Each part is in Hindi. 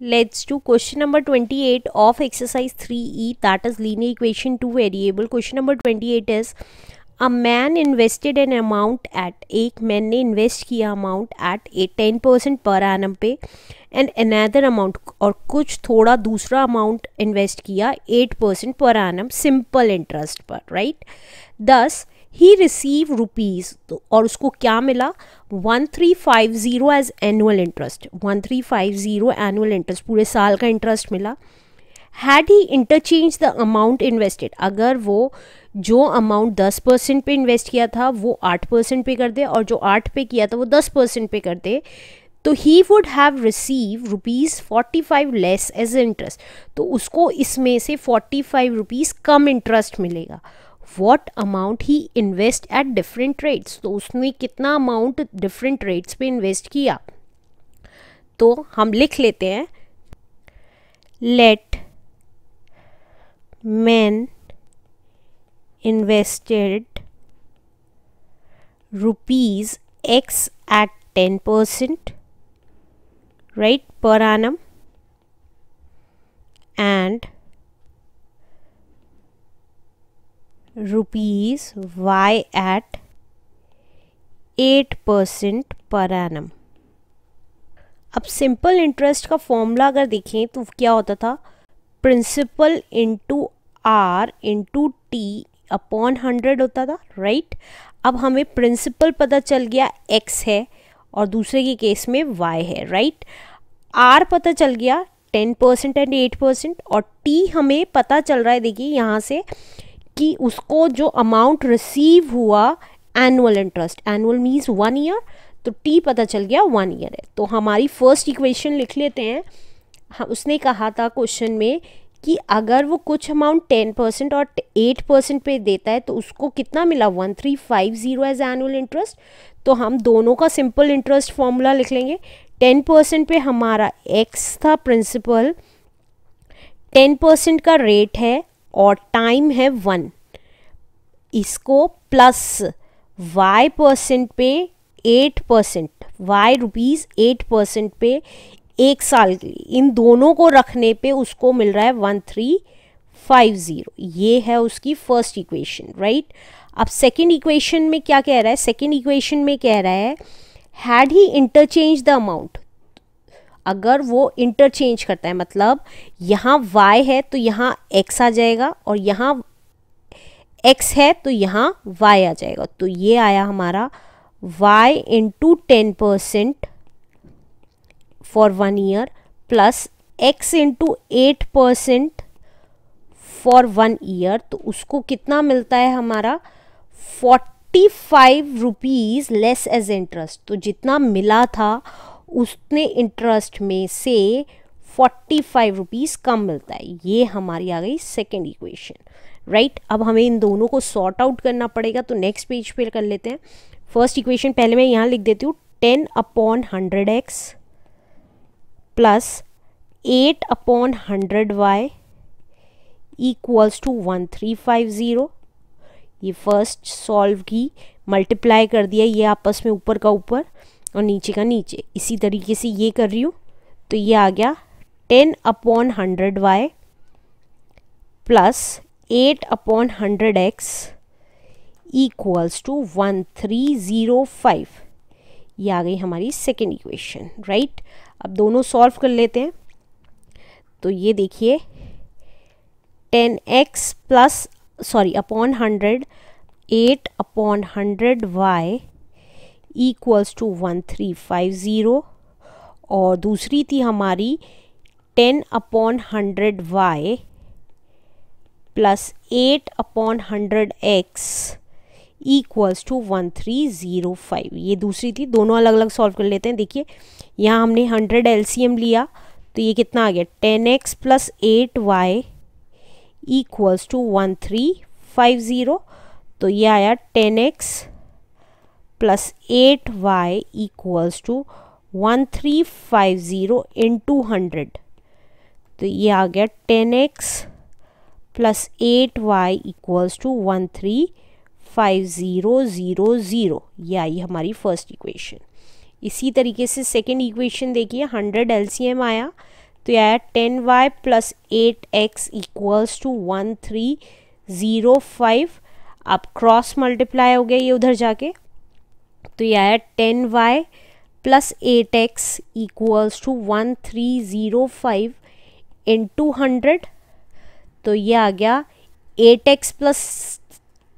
Let's do question number 28 of exercise 3E, that is linear equation 2 variable. Question number 28 is a man invested an amount at, एक मैन ने इन्वेस्ट किया अमाउंट एट 10% पर एनम पे, एंड अनदर अमाउंट और कुछ थोड़ा दूसरा अमाउंट इन्वेस्ट किया 8% पर एनम सिंपल इंटरेस्ट पर, राइट. दस ही रिसीव रुपीज़ और उसको क्या मिला 1350 as annual interest, 1350 annual interest पूरे साल का इंटरेस्ट मिला. Had he interchange the amount invested, अगर वो जो अमाउंट 10% पे इन्वेस्ट किया था वो 8% पे कर दे और जो 8 पे किया था वो 10% पे कर दे, तो he would have receive rupees 45 less as interest, तो उसको इसमें से 45 रुपीज़ कम इंटरेस्ट मिलेगा. What amount he invest at different rates, तो उसने कितना अमाउंट डिफरेंट रेट्स पे इन्वेस्ट किया, तो हम लिख लेते हैं let man invested rupees X at 10%, right, per annum and rupees Y at 8% per annum. अब सिंपल इंटरेस्ट का फॉर्मूला अगर देखें तो क्या होता था, principal into R into T upon 100 होता था, राइट. अब हमें प्रिंसिपल पता चल गया एक्स है और दूसरे के केस में वाई है, राइट. आर पता चल गया 10% एंड 8% और टी हमें पता चल रहा है, देखिए यहाँ से, कि उसको जो अमाउंट रिसीव हुआ annual interest, annual means 1 year, तो टी पता चल गया 1 ईयर है. तो हमारी फर्स्ट इक्वेशन लिख लेते हैं. उसने कहा था क्वेश्चन में कि अगर वो कुछ अमाउंट 10% और 8% पे देता है तो उसको कितना मिला 1350 एज एनुअल इंटरेस्ट, तो हम दोनों का सिंपल इंटरेस्ट फॉर्मूला लिख लेंगे. 10% पे हमारा एक्स था प्रिंसिपल, 10% का रेट है और टाइम है 1, इसको प्लस y परसेंट पे 8%, y रुपीज़ 8% पे एक साल के लिए, इन दोनों को रखने पे उसको मिल रहा है 1350. ये है उसकी फर्स्ट इक्वेशन, राइट. अब सेकंड इक्वेशन में क्या कह रहा है, सेकंड इक्वेशन में कह रहा है had he interchange the amount, अगर वो इंटरचेंज करता है, मतलब यहाँ y है तो यहाँ x आ जाएगा और यहाँ x है तो यहाँ y आ जाएगा, तो ये आया हमारा y into 10% for 1 year plus x into 8% for 1 year, तो उसको कितना मिलता है हमारा 45 रुपीज़ लेस एज इंटरेस्ट. तो जितना मिला था उसने इंटरेस्ट में से 45 रुपीज़ कम मिलता है. ये हमारी आ गई सेकेंड इक्वेशन, राइट. अब हमें इन दोनों को सॉर्ट आउट करना पड़ेगा, तो नेक्स्ट पेज पे कर लेते हैं. फर्स्ट इक्वेशन पहले मैं यहाँ लिख देती हूँ 10/100x plus 8/100y equals to 1350. ये फर्स्ट सॉल्व की, मल्टीप्लाई कर दिया ये आपस में, ऊपर का ऊपर और नीचे का नीचे, इसी तरीके से ये कर रही हूँ, तो ये आ गया 10/100y plus 8/100x equals to 1305. ये आ गई हमारी सेकेंड इक्वेशन, राइट. अब दोनों सॉल्व कर लेते हैं, तो ये देखिए 10x plus upon 100 8/100y equals to 1350 और दूसरी थी हमारी 10/100y plus 8/100x equals to 1305. ये दूसरी थी, दोनों अलग अलग सॉल्व कर लेते हैं. देखिए यहाँ हमने 100 LCM लिया, तो ये कितना आ गया 10x plus 8y equals to 1350, तो ये आया 10x plus 8y equals to 1350 into 100, तो ये आ गया 10x plus 8y equals to 1350. ये आई हमारी फर्स्ट इक्वेशन. इसी तरीके से सेकेंड इक्वेशन देखिए 100 LCM आया, तो यार 10y plus 8x equals to 1305। अब क्रॉस मल्टीप्लाई हो गया ये उधर जाके, तो यार 10y plus 8x equals to 1305 into 100। तो ये आ गया 8x प्लस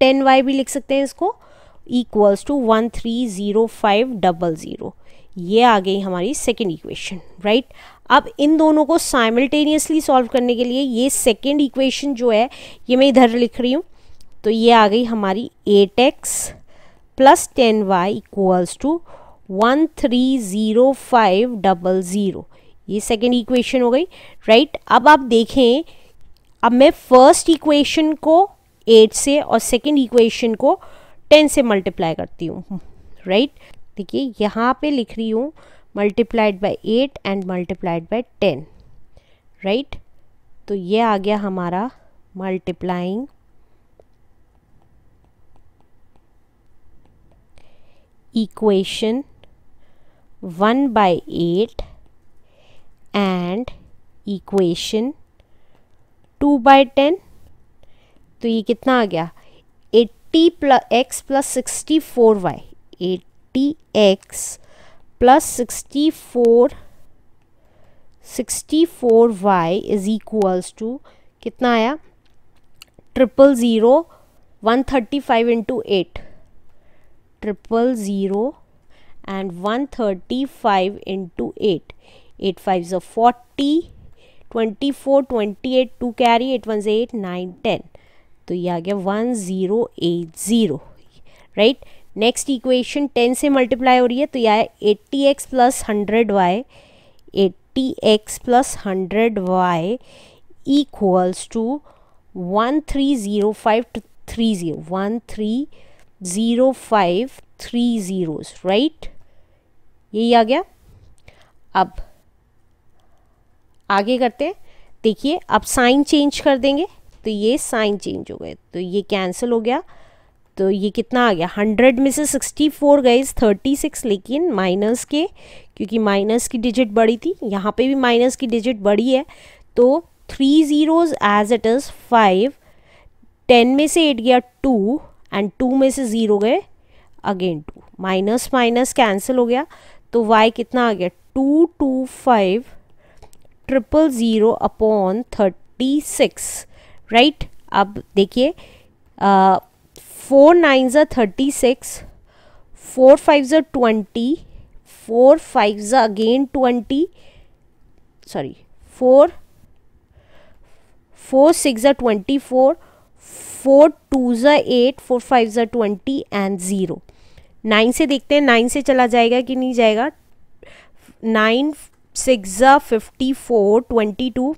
10y भी लिख सकते हैं इसको, इक्वल्स टू 130500। ये आ गई हमारी सेकेंड इक्वेशन, राइट। अब इन दोनों को साइमल्टेनियसली सॉल्व करने के लिए ये सेकेंड इक्वेशन जो है ये मैं इधर लिख रही हूँ। तो ये आ गई हमारी 8x plus 10y equals to 130500। ये सेकेंड इक्वेशन हो गई, राइट। अब आप देखें, अब मैं फर्स्ट इक्वेशन को 8 से और सेकेंड इक्वेशन को 10 से मल्टीप्लाई करती हूँ, राइट। देखिए यहाँ पे लिख रही हूँ multiplied by 8 and multiplied by 10, right. तो ये आ गया हमारा मल्टीप्लाइंग 1/8 एंड 2/10। तो ये कितना आ गया 80x plus 64y, 80x plus 64y is equals to कितना आया 000 135 into 8, 000 and 135 into 8. 8 5s are 40, 24, 28, 2 carry, 8 1s 8, 9, 10. तो ये आ गया 1080, right? Next equation 10 से multiply हो रही है, तो ये आया 80x plus 100y, 80x plus 100y equals to 130530, 130530, right. यही आ गया। अब आगे करते हैं, देखिए अब साइन चेंज कर देंगे, तो ये साइन चेंज हो गए, तो ये कैंसिल हो गया। तो ये कितना आ गया 100 में से 64 गए 36, लेकिन माइनस के, क्योंकि माइनस की डिजिट बड़ी थी, यहाँ पे भी माइनस की डिजिट बड़ी है, तो 3 zeros एज इट इज़ 5, 10 में से 8 गया 2 एंड 2 में से 0 गए अगेन 2, माइनस माइनस कैंसिल हो गया। तो y कितना आ गया 225000 अपॉन 36, राइट। अब देखिए 4 9s are 36, 4 5s are 20, 4 5s are again 20, sorry 4 6s are 24, 4 2s are 8, 4 5s are 20 and 0। 9 से देखते हैं 9 से चला जाएगा कि नहीं जाएगा। 9 6s are 54, 22,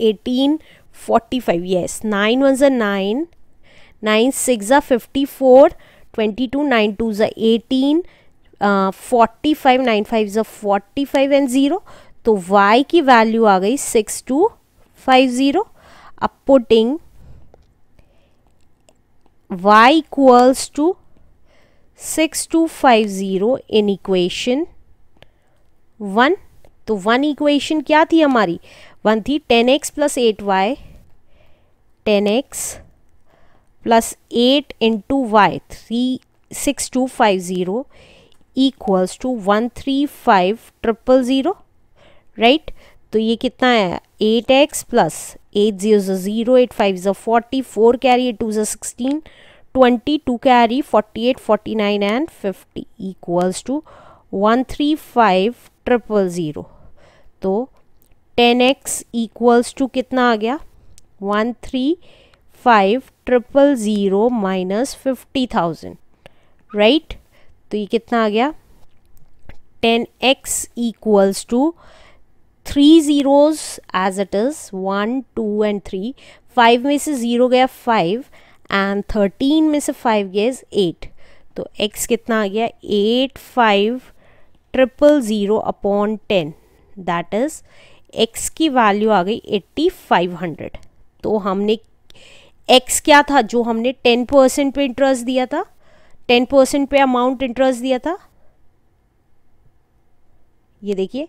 18, 45, yes. 9 1s are 9, 9 6s are 54, 22, 9 2s are 18, 45, 9 5s are 45 and 0। तो y की वैल्यू आ गई 6250। अब putting y equals to 6250 in equation 1। तो 1 equation क्या थी हमारी, 1 थी 10x plus 8y, 10x plus 8 into y, 36250 equals to 135000, right? तो ये कितना है 8x plus 8 zeros are 0, 8 5s are 40, 4 carry, 8 2s are 16, 20, 2 carry, 48, 49 and 50 equals to 135000। तो 10x equals to कितना आ गया 135000 minus 50000, right? तो ये कितना आ गया 10x equals to 3 zeros as it is 1 2 and 3, 5 में से 0 गया 5 एंड 13 में से 5 गया 8। तो x कितना आ गया 85000 अपॉन 10, दैट इज x की वैल्यू आ गई 8500। तो हमने x क्या था जो हमने 10% पे इंटरेस्ट दिया था, 10% पे अमाउंट इंटरेस्ट दिया था, ये देखिए,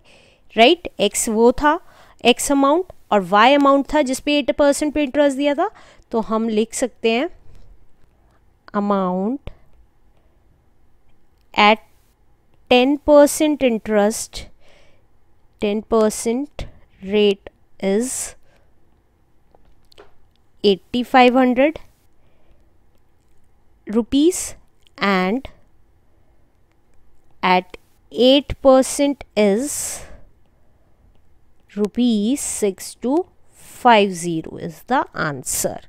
राइट। x वो था, x अमाउंट और y अमाउंट था जिसपे 8% पे इंटरेस्ट दिया था, तो हम लिख सकते हैं amount at 10% interest 10% rate is 8500 rupees and at 8% is rupees 6250 is the answer.